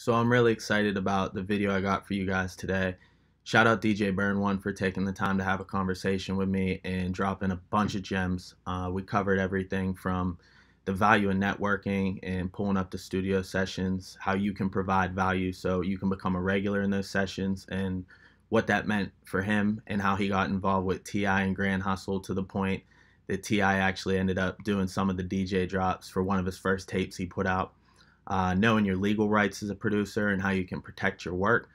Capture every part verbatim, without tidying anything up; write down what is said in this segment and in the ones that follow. So I'm really excited about the video I got for you guys today. Shout out D J Burn One for taking the time to have a conversation with me and dropping a bunch of gems. Uh, we covered everything from the value in networking and pulling up the studio sessions, how you can provide value so you can become a regular in those sessions, and what that meant for him and how he got involved with T I and Grand Hustle to the point that T I actually ended up doing some of the D J drops for one of his first tapes he put out. Uh, knowing your legal rights as a producer and how you can protect your work.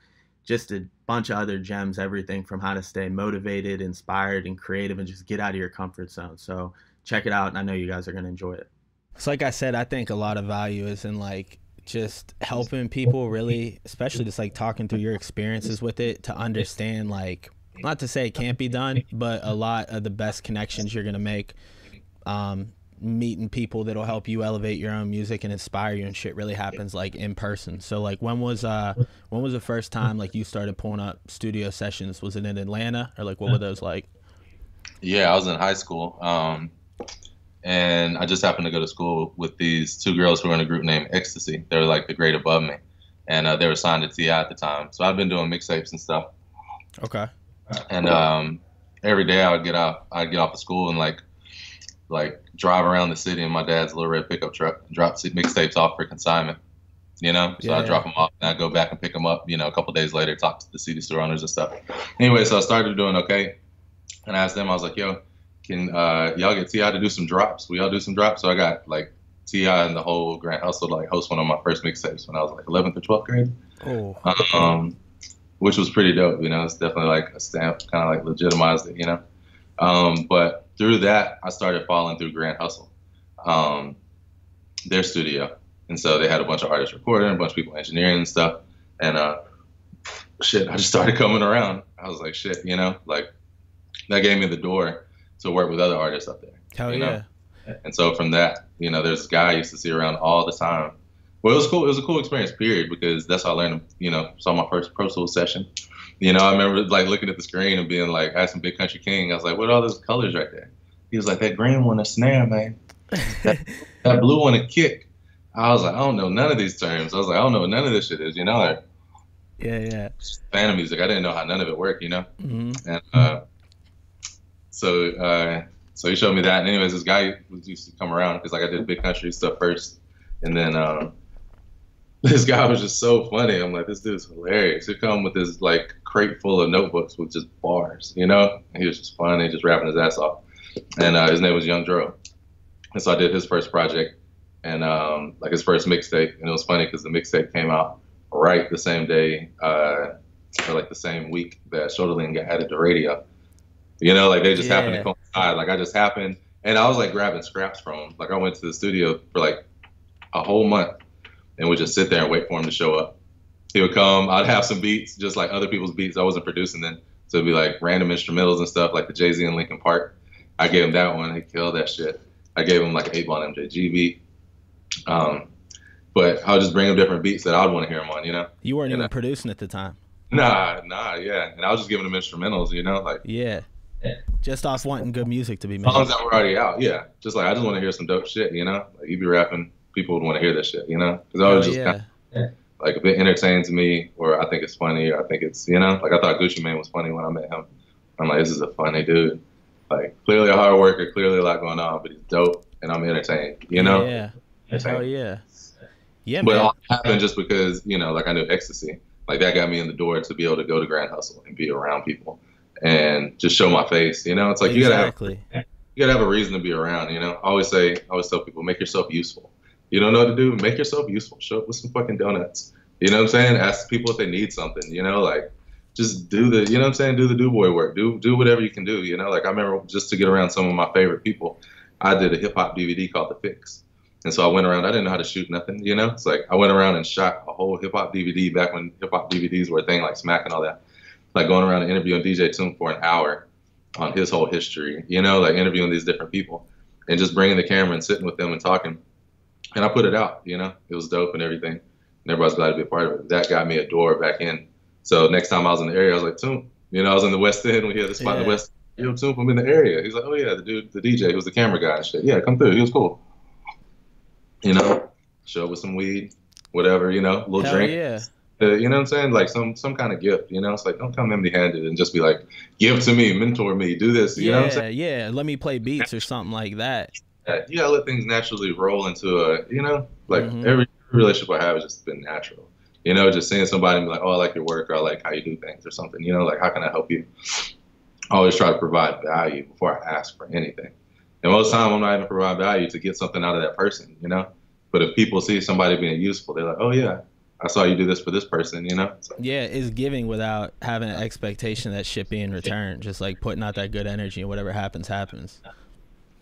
Just a bunch of other gems, everything from how to stay motivated, inspired, and creative, and just get out of your comfort zone. So check it out, and I know you guys are going to enjoy it. So like I said, I think a lot of value is in like just helping people really, especially just like talking through your experiences with it to understand, like, not to say it can't be done, but a lot of the best connections you're going to make, um, meeting people that'll help you elevate your own music and inspire you and shit really happens like in person. So like when was uh when was the first time like you started pulling up studio sessions? Was it in Atlanta or like what were those like? Yeah, I was in high school, um and I just happened to go to school with these two girls who were in a group named Ecstasy. They were like the grade above me, and uh, they were signed to T I at the time, so I've been doing mixtapes and stuff. Okay. And um every day I would get off I'd get off of school and like like drive around the city in my dad's little red pickup truck, drop mixtapes off for consignment, you know? So yeah, I drop them off and I go back and pick them up, you know, a couple days later, talk to the C D store owners and stuff. Anyway, so I started doing okay. And I asked them, I was like, yo, can uh, y'all get T I to do some drops? Will y'all do some drops? So I got like T I and the whole Grand Hustle to like host one of my first mixtapes when I was like eleventh or twelfth grade. Oh. Um, which was pretty dope, you know? It's definitely like a stamp, kind of like legitimized it, you know? Um, but through that, I started following through Grand Hustle, um, their studio. And so they had a bunch of artists recording, a bunch of people engineering and stuff. And uh, shit, I just started coming around. I was like, shit, you know, like that gave me the door to work with other artists up there. Hell yeah. Know? And so from that, you know, there's a guy I used to see around all the time. Well, it was cool. It was a cool experience, period, because that's how I learned, you know, saw my first Pro Soul session. You know, I remember like looking at the screen and being like, I had some Big Country King. I was like, what are all those colors right there? He was like, that green one, a snare, man. That, that blue one, a kick. I was like, I don't know none of these terms. I was like, I don't know what none of this shit is, you know? Like, yeah, yeah. Fan of music. I didn't know how none of it worked, you know? Mm-hmm. And uh, so uh, so he showed me that. And anyways, this guy used to come around because like I did Big Country stuff first. And then uh, this guy was just so funny. I'm like, this dude's hilarious. He'd come with this like crate full of notebooks with just bars, you know? He was just funny, just rapping his ass off. And uh, his name was Young Dro. And so I did his first project and um, like his first mixtape. And it was funny because the mixtape came out right the same day, uh, or like the same week that Shoulderland got added to radio. You know, like they just yeah. happened to coincide. Like I just happened, and I was like grabbing scraps from him. Like I went to the studio for like a whole month and would just sit there and wait for him to show up. He would come, I'd have some beats, just like other people's beats. I wasn't producing then. So it'd be like random instrumentals and stuff, like the Jay-Z and Linkin Park. I gave him that one, he killed that shit. I gave him like an eight ball M J G beat. Um, but I would just bring him different beats that I would want to hear him on, you know? You weren't and even I, producing at the time. Nah, nah, yeah. And I was just giving him instrumentals, you know? Like yeah. yeah. Just off wanting good music to be made. Songs that were already out, yeah. Just like, I just want to hear some dope shit, you know? Like, you be rapping, people would want to hear that shit, you know? Because I was oh, just yeah. kind of, yeah. like if it entertains me or I think it's funny or I think it's, you know, like I thought Gucci Mane was funny when I met him. I'm like, this is a funny dude. Like clearly a hard worker, clearly a lot going on, but he's dope and I'm entertained, you know? Yeah. Hell yeah. Yeah, but man. It all happened just because, you know, like I knew Ecstasy. Like that got me in the door to be able to go to Grand Hustle and be around people and just show my face, you know? It's like exactly. you gotta have you gotta have a reason to be around, you know? I always say, I always tell people, make yourself useful. You don't know what to do, make yourself useful. Show up with some fucking donuts. You know what I'm saying? Ask people if they need something, you know, like just do the, you know what I'm saying? Do the do boy work, do, do whatever you can do. You know, like I remember just to get around some of my favorite people, I did a hip hop D V D called The Fix. And so I went around, I didn't know how to shoot nothing, you know, it's like I went around and shot a whole hip hop D V D back when hip hop D V Ds were a thing like Smack and all that, like going around and interviewing D J Toomp for an hour on his whole history, you know, like interviewing these different people and just bringing the camera and sitting with them and talking. And I put it out, you know, it was dope and everything. And everybody's glad to be a part of it. That got me a door back in. So next time I was in the area, I was like, Toomp. You know, I was in the West End. We had this spot yeah. in the West End. Yo, Toomp, I'm in the area. He's like, oh, yeah, the dude, the D J, he was the camera guy and shit. Yeah, come through. He was cool. You know, show up with some weed, whatever, you know, a little Hell drink. Yeah. Uh, you know what I'm saying? Like some some kind of gift, you know? It's like, don't come empty-handed and just be like, give to me, mentor me, do this, you yeah, know what I'm saying? Yeah, let me play beats or something like that. Yeah, you gotta let things naturally roll into a, you know, like mm-hmm. every relationship I have has just been natural. You know, just seeing somebody and be like, oh, I like your work, or I like how you do things or something, you know, like, how can I help you? I always try to provide value before I ask for anything. And most of the time, I'm not even providing value to get something out of that person, you know? But if people see somebody being useful, they're like, oh, yeah, I saw you do this for this person, you know? So, yeah, it's giving without having an expectation that shit being returned, just like putting out that good energy and whatever happens, happens.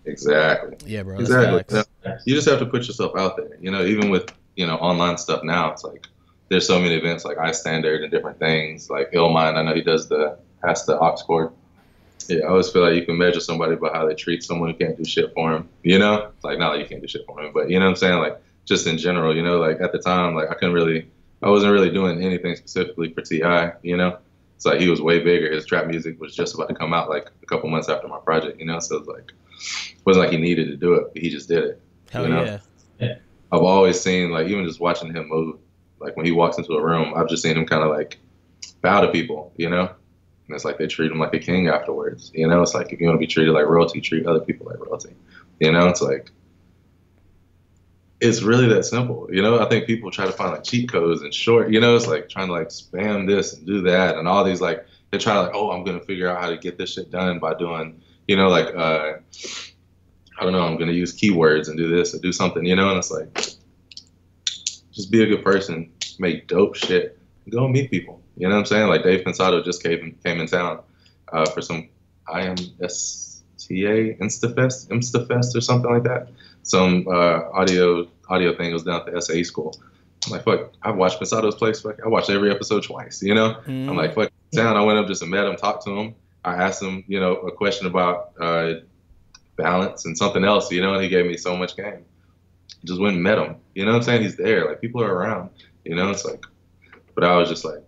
Exactly. Yeah, bro. Exactly. You just have to put yourself out there, you know, even with, you know, online stuff now, it's like, there's so many events like iStandard and different things like Illmind. I know he does the has the aux cord. Yeah, I always feel like you can measure somebody by how they treat someone who can't do shit for him. You know, like not like you can't do shit for him, but you know what I'm saying. Like just in general, you know, like at the time, like I couldn't really, I wasn't really doing anything specifically for T I. You know, it's like he was way bigger. His trap music was just about to come out like a couple months after my project. You know, so it's like it wasn't like he needed to do it, but he just did it. Hell you know? yeah. yeah. I've always seen like even just watching him move. Like when he walks into a room, I've just seen him kind of like bow to people, you know? And it's like they treat him like a king afterwards, you know? It's like if you want to be treated like royalty, treat other people like royalty, you know? It's like, it's really that simple, you know? I think people try to find like cheat codes and short, you know? It's like trying to like spam this and do that and all these like, they're trying to like, oh, I'm going to figure out how to get this shit done by doing, you know, like, uh, I don't know, I'm going to use keywords and do this or do something, you know? And it's like, just be a good person, make dope shit, go meet people. You know what I'm saying? Like Dave Pensado just came came in town uh, for some I M S T A Instafest, Instafest or something like that. Some uh, audio audio thing was down at the S A E school. I'm like, fuck, I've watched Pensado's Place. Fuck, I watched every episode twice. You know, mm. I'm like, fuck, town. I went up just and met him, talked to him. I asked him, you know, a question about uh, balance and something else. You know, and he gave me so much game. Just went and met him. You know what I'm saying? He's there. Like, people are around. You know, it's like, but I was just like,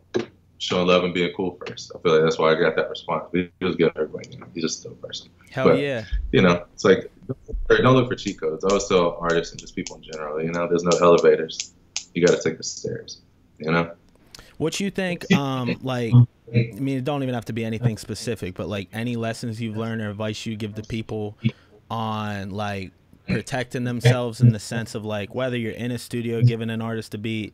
showing love and being cool first. I feel like that's why I got that response. He was good at everybody. You know? He's just a dope person. Hell but, yeah. You know, it's like, don't look for cheat codes. I always tell artists and just people in general, you know, there's no elevators. You got to take the stairs, you know? What you think, um, like, I mean, it don't even have to be anything specific, but like any lessons you've learned or advice you give to people on, like, protecting themselves in the sense of like whether you're in a studio giving an artist a beat,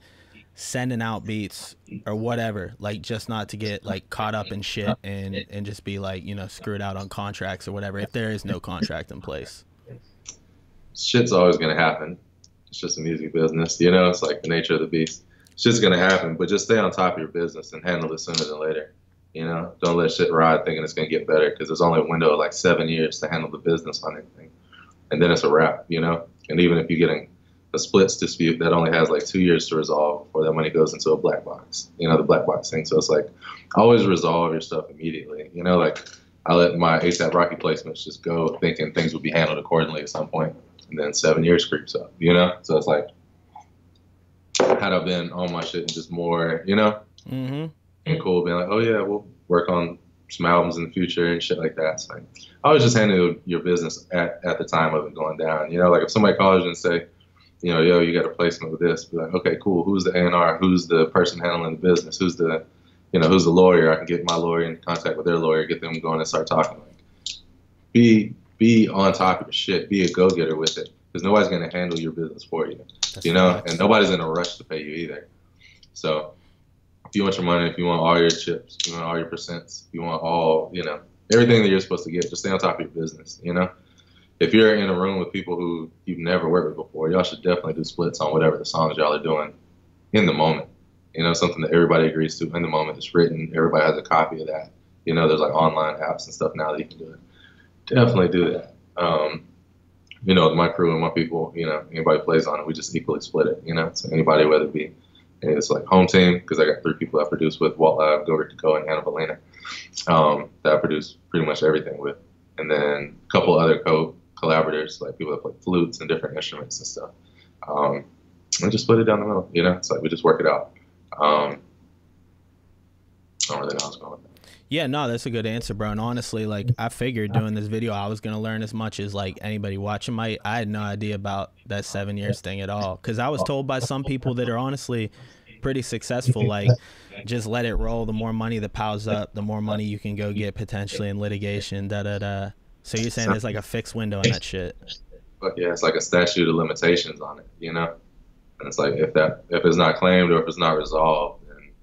sending out beats or whatever, like just not to get like caught up in shit and and just be like, you know, screwed out on contracts or whatever if there is no contract in place. Shit's always gonna happen. It's just a music business, you know. It's like the nature of the beast. It's just gonna happen, but just stay on top of your business and handle it sooner than later. You know, don't let shit ride thinking it's gonna get better because there's only a window of like seven years to handle the business on anything. And then it's a wrap, you know? And even if you're getting a splits dispute that only has like two years to resolve before that money goes into a black box, you know, the black box thing. So it's like, always resolve your stuff immediately. You know, like I let my ASAP Rocky placements just go thinking things would be handled accordingly at some point. And then seven years creeps up, you know? So it's like, had I been on my shit and just more, you know? Mm-hmm. And cool, being like, oh yeah, we'll work on some albums in the future and shit like that. So like, I was just handling your business at, at the time of it going down. You know, like if somebody calls you and say, you know, yo, you got a placement with this, be like, okay, cool. Who's the A and R? Who's the person handling the business? Who's the, you know, who's the lawyer? I can get my lawyer in contact with their lawyer, get them going and start talking. Like, be be on top of the shit. Be a go-getter with it because nobody's going to handle your business for you, That's you know, nice. And nobody's in a rush to pay you either. So if you want your money, if you want all your chips, if you want all your percents, if you want all, you know, everything that you're supposed to get, just stay on top of your business, you know? If you're in a room with people who you've never worked with before, y'all should definitely do splits on whatever the songs y'all are doing in the moment. You know, something that everybody agrees to in the moment. It's written. Everybody has a copy of that. You know, there's like online apps and stuff now that you can do it. Definitely do that. Um, you know, my crew and my people, you know, anybody plays on it, we just equally split it, you know? So anybody, whether it be... And it's like home team, because I got three people I produce with, Walt Lab, Gilbert Decoe, and Anna Valena, um, that I produce pretty much everything with. And then a couple other co collaborators, like people that play flutes and different instruments and stuff. Um, and just split it down the middle, you know? It's like we just work it out. Um, I don't really know how it's going with that. Yeah, no, that's a good answer, bro. And honestly, like, I figured doing this video I was going to learn as much as, like, anybody watching might. I had no idea about that seven years thing at all, because I was told by some people that are honestly pretty successful, like, just let it roll. The more money that piles up, the more money you can go get potentially in litigation, da-da-da. So you're saying there's, like, a fixed window in that shit. But yeah, it's like a statute of limitations on it, you know? And it's like, if that, if it's not claimed or if it's not resolved,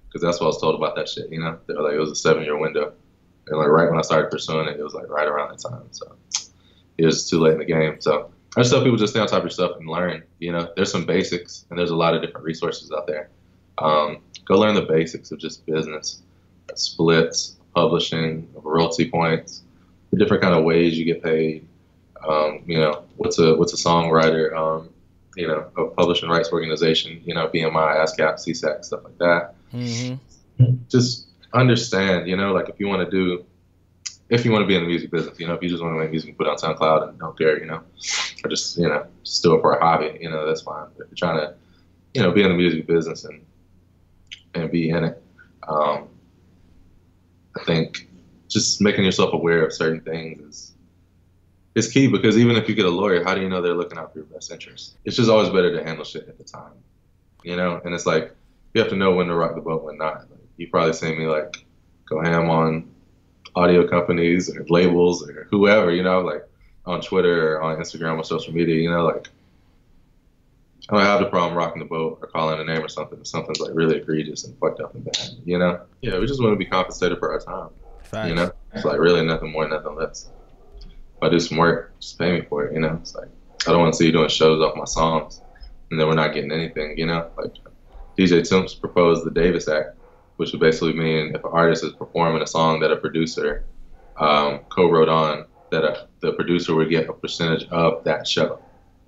because that's what I was told about that shit, you know? They were like, it was a seven-year window. And, like, right when I started pursuing it, it was, like, right around that time. So it was just too late in the game. So I just tell people, just stay on top of your stuff and learn, you know? There's some basics, and there's a lot of different resources out there. Um, go learn the basics of just business, splits, publishing, royalty points, the different kind of ways you get paid. Um, you know, what's a what's a songwriter, um, you know, a publishing rights organization, you know, B M I, ASCAP, C SAC, stuff like that. Mm-hmm. Just understand, you know, like, if you want to do, if you want to be in the music business, you know, if you just want to make music, put it on SoundCloud and don't care, you know, or just, you know, just do it for a hobby, you know, that's fine. But if you're trying to, you know, be in the music business and, and be in it, um, I think just making yourself aware of certain things is, it's key, because even if you get a lawyer, how do you know they're looking out for your best interest? It's just always better to handle shit at the time, you know? And it's like, you have to know when to rock the boat, when not. Like, you've probably seen me, like, go ham on audio companies or labels or whoever, you know, like, on Twitter or on Instagram or social media, you know, like, I don't have the problem rocking the boat or calling a name or something if something's, like, really egregious and fucked up and bad, you know? Yeah, we just want to be compensated for our time, Thanks. you know? It's like, really nothing more, nothing less. If I do some work, just pay me for it, you know? It's like, I don't want to see you doing shows off my songs and then we're not getting anything, you know? Like, D J Toomp proposed the Davis Act, which would basically mean if an artist is performing a song that a producer um, co-wrote on, that a, the producer would get a percentage of that show,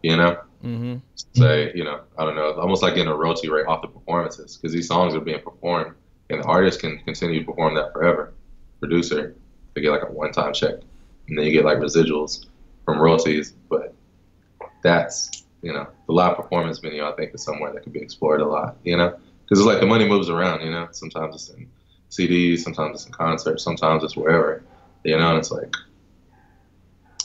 you know? Mm-hmm. Say, you know, I don't know, almost like getting a royalty rate off the performances, because these songs are being performed and the artist can continue to perform that forever. Producer, they get like a one-time check. And then you get like residuals from royalties, but that's, you know, the live performance video, I think, is somewhere that could be explored a lot, you know, because it's like the money moves around, you know, sometimes it's in C Ds, sometimes it's in concerts, sometimes it's wherever, you know, and it's like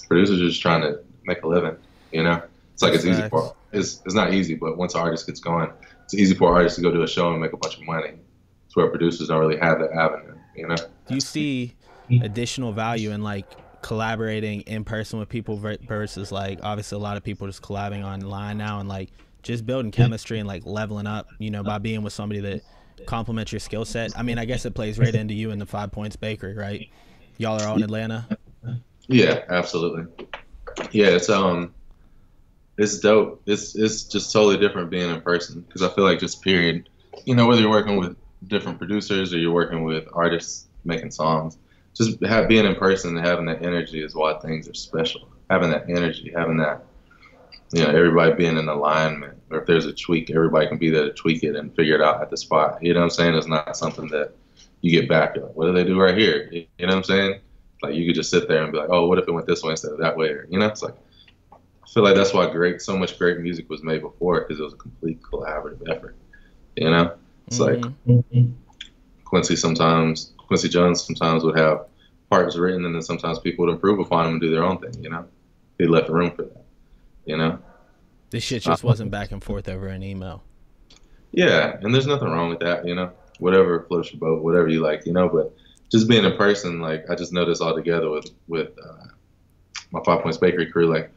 producers are just trying to make a living, you know, it's like that's it's facts. easy for, it's, it's not easy, but once an artist gets going, it's easy for artists to go do a show and make a bunch of money. It's where producers don't really have that avenue, you know. Do you see additional value in like collaborating in person with people versus like, obviously a lot of people just collabing online now, and like just building chemistry and like leveling up, you know, by being with somebody that complements your skill set? I mean, I guess it plays right into you and the Five Points Bakery, right? Y'all are all in Atlanta. Yeah, absolutely. Yeah, it's um, it's dope. It's it's just totally different being in person, because I feel like just period, you know, whether you're working with different producers or you're working with artists making songs, just have, being in person and having that energy is why things are special. Having that energy, having that, you know, everybody being in alignment, or if there's a tweak, everybody can be there to tweak it and figure it out at the spot. You know what I'm saying? It's not something that you get back to, like, what do they do right here? You know what I'm saying? Like, you could just sit there and be like, oh, what if it went this way instead of that way? Or, you know, it's like, I feel like that's why great, so much great music was made before, because it was a complete collaborative effort. You know? It's mm-hmm. like Quincy sometimes, Quincy Jones sometimes would have parts written, and then sometimes people would improve upon them and do their own thing, you know? He left room for that, you know? This shit just wasn't back and forth over an email. Yeah, and there's nothing wrong with that, you know? Whatever floats your boat, whatever you like, you know? But just being in person, like, I just noticed all together with, with uh, my Five Points Bakery crew, like,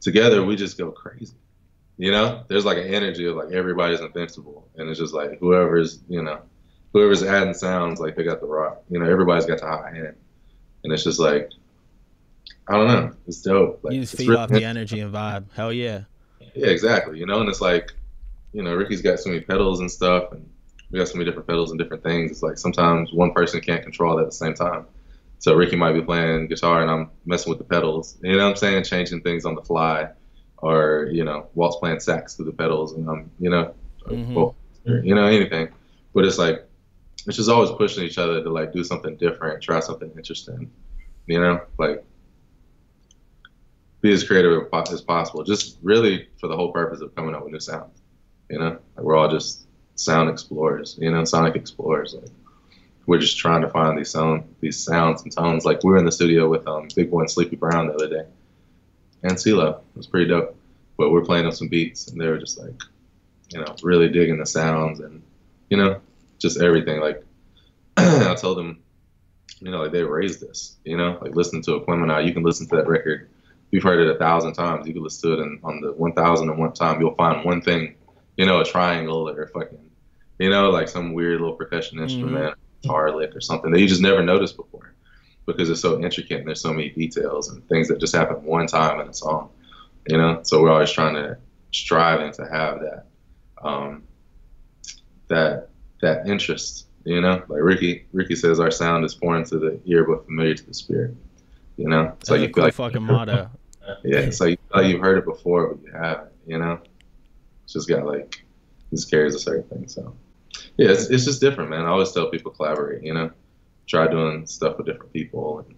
together we just go crazy, you know? There's, like, an energy of, like, everybody's invincible, and it's just, like, whoever's, you know, whoever's adding sounds, like, they got the rock. You know, everybody's got the hot hand. And it's just like, I don't know. It's dope. Like, you just feed off the energy and vibe. Hell yeah. Yeah, exactly. You know, and it's like, you know, Ricky's got so many pedals and stuff, and we got so many different pedals and different things. It's like sometimes one person can't control that at the same time. So Ricky might be playing guitar and I'm messing with the pedals. You know what I'm saying? Changing things on the fly. Or, you know, Walt's playing sax through the pedals and I'm, you know, mm-hmm. or, you know, anything. But it's like, it's just always pushing each other to, like, do something different, try something interesting, you know? Like, be as creative as possible, just really for the whole purpose of coming up with new sounds, you know? Like, we're all just sound explorers, you know, sonic explorers. Like, we're just trying to find these sound, these sounds and tones. Like, we were in the studio with um, Big Boy and Sleepy Brown the other day, and CeeLo. It was pretty dope. But we're playing on some beats, and they were just like, you know, really digging the sounds and, you know, just everything. Like, I told them, you know, like, they raised this, you know, like listening to Aquemini, you can listen to that record. You've heard it a thousand times. You can listen to it and on the one thousand and one time, you'll find one thing, you know, a triangle or a fucking, you know, like some weird little percussion instrument, mm-hmm. guitar lick or something that you just never noticed before because it's so intricate and there's so many details and things that just happen one time in a song, you know? So we're always trying to striving to have that, um, that, that interest, you know, like Ricky, Ricky says, our sound is foreign to the ear, but familiar to the spirit, you know? It's like, you feel like fucking motto. Yeah. It's like, you you've heard it before, but you haven't, you know? It's just got like, this carries a certain thing. So yeah, it's, it's just different, man. I always tell people collaborate, you know, try doing stuff with different people and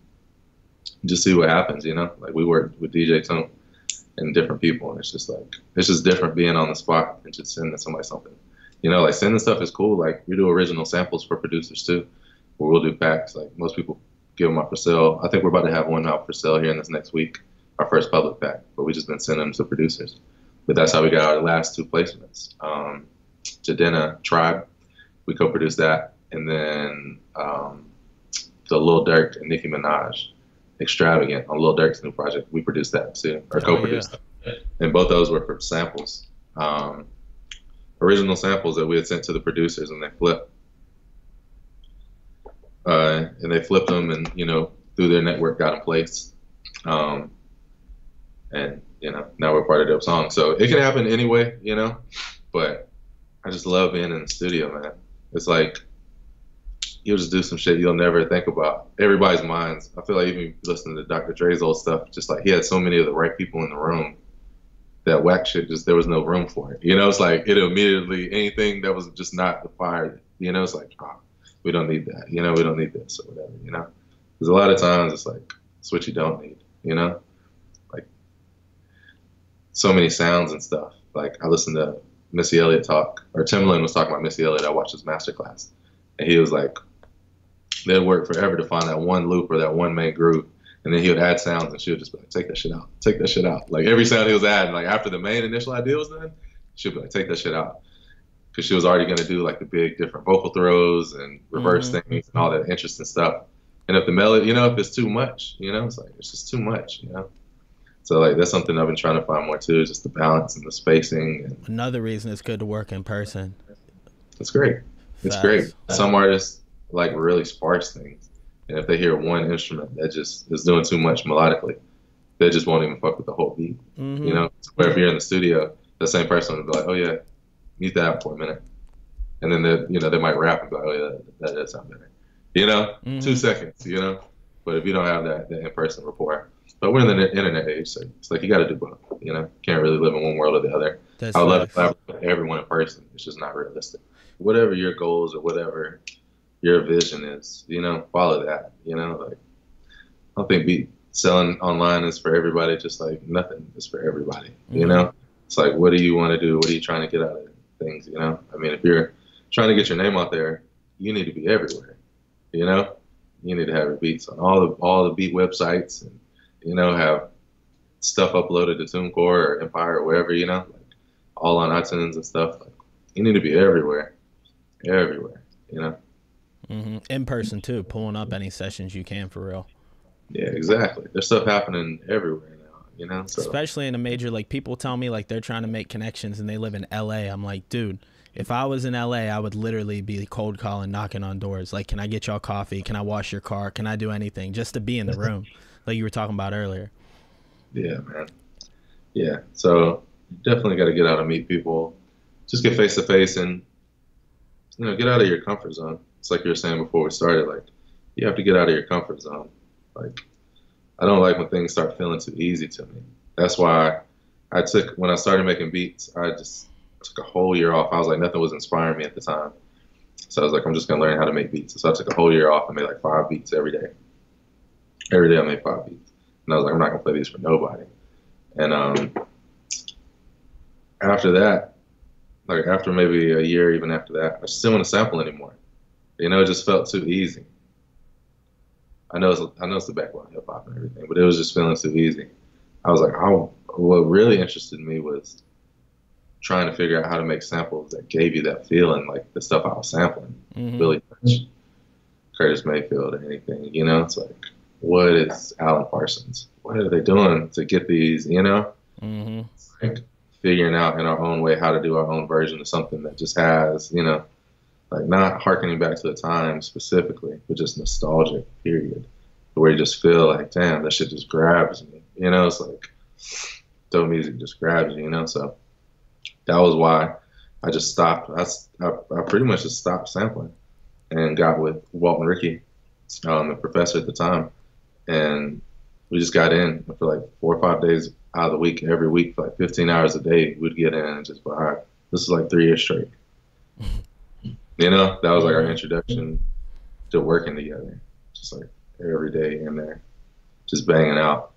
just see what happens, you know? Like, we worked with D J Tone and different people, and it's just like, it's just different being on the spot and just sending somebody something. You know, like, sending stuff is cool. Like, we do original samples for producers too, but we'll do packs. Like, most people give them out for sale. I think we're about to have one out for sale here in this next week, our first public pack, but we just been sending them to producers. But that's how we got our last two placements. Um, Jadena Tribe, we co-produced that. And then um, the Lil Durk and Nicki Minaj, Extravagant, on Lil Durk's new project, we produced that too, or co-produced. Oh, yeah. And both those were for samples. Um, original samples that we had sent to the producers, and they flipped. Uh, and they flipped them, and, you know, through their network got in place. Um, and, you know, now we're part of Dope Song. So it can happen anyway, you know, but I just love being in the studio, man. It's like, you'll just do some shit you'll never think about. Everybody's minds. I feel like even listening to Doctor Dre's old stuff, just like, he had so many of the right people in the room. That whack shit, just there was no room for it. You know, it's like, it immediately, anything that was just not the fire, you know, it's like, oh, we don't need that. You know, we don't need this or whatever, you know? Because a lot of times it's like, it's what you don't need, you know? Like, so many sounds and stuff. Like, I listened to Missy Elliott talk, or Timbaland was talking about Missy Elliott. I watched his masterclass, and he was like, they worked forever to find that one loop or that one main groove. And then he would add sounds, and she would just be like, take that shit out. Take that shit out. Like, every sound he was adding, like, after the main initial idea was done, she would be like, take that shit out. Because she was already going to do, like, the big different vocal throws and reverse mm-hmm. things and all that interesting stuff. And if the melody, you know, if it's too much, you know, it's like, it's just too much, you know. So, like, that's something I've been trying to find more, too, is just the balance and the spacing. And another reason it's good to work in person. It's great. It's Fast. great. Fast. Some artists, like, really sparse things. And if they hear one instrument that just is doing too much melodically, they just won't even fuck with the whole beat. Mm-hmm. You know, where if you're in the studio, the same person will be like, oh yeah, mute that out for a minute. And then they, you know, they might rap and go, oh yeah, that does sound better. You know, mm-hmm. two seconds, you know? But if you don't have that, that in-person rapport. But we're in the internet age, so it's like, you gotta do both, you know? Can't really live in one world or the other. That's I would love to collaborate with everyone in person. It's just not realistic. Whatever your goals or whatever your vision is, you know, follow that, you know, like, I don't think be selling online is for everybody, just like nothing is for everybody, you mm-hmm. know? It's like, what do you want to do? What are you trying to get out of things, you know? I mean, if you're trying to get your name out there, you need to be everywhere, you know? You need to have your beats on all the, all the beat websites and, you know, have stuff uploaded to TuneCore or Empire or wherever, you know, like all on iTunes and stuff. Like, you need to be everywhere, everywhere, you know? Mm-hmm. In person too, pulling up any sessions you can for real. Yeah, exactly. There's stuff happening everywhere now, you know. So. Especially in a major, like, people tell me like they're trying to make connections and they live in L A. I'm like, dude, if I was in L A, I would literally be cold calling, knocking on doors. Like, can I get y'all coffee? Can I wash your car? Can I do anything just to be in the room, like you were talking about earlier? Yeah, man. Yeah. So definitely got to get out and meet people. Just get face to face and, you know, get out of your comfort zone. It's like you were saying before we started, like, you have to get out of your comfort zone. Like, I don't like when things start feeling too easy to me. That's why I took, when I started making beats, I just took a whole year off. I was like, nothing was inspiring me at the time. So I was like, I'm just going to learn how to make beats. So I took a whole year off and made like five beats every day. Every day I made five beats. And I was like, I'm not going to play these for nobody. And um, after that, like after maybe a year, even after that, I just didn't want to sample anymore. You know, it just felt too easy. I know it's, I know it's the background hip hop and everything, but it was just feeling too easy. I was like, I, what really interested me was trying to figure out how to make samples that gave you that feeling, like the stuff I was sampling, mm-hmm. Billy Lynch, Curtis Mayfield, or anything. You know, it's like, what is Alan Parsons? What are they doing to get these? You know, mm-hmm. It's like figuring out in our own way how to do our own version of something that just has, you know, like not harkening back to the time specifically, but just nostalgic, period, where you just feel like, damn, that shit just grabs me. You know, it's like, dope music just grabs you, you know? So that was why I just stopped. I, I, I pretty much just stopped sampling and got with Walt and Ricky, um, the professor at the time. And we just got in for like four or five days out of the week, every week, for like fifteen hours a day, we'd get in and just, all right, this is like three years straight. You know, that was like our introduction to working together. Just like every day in there, just banging out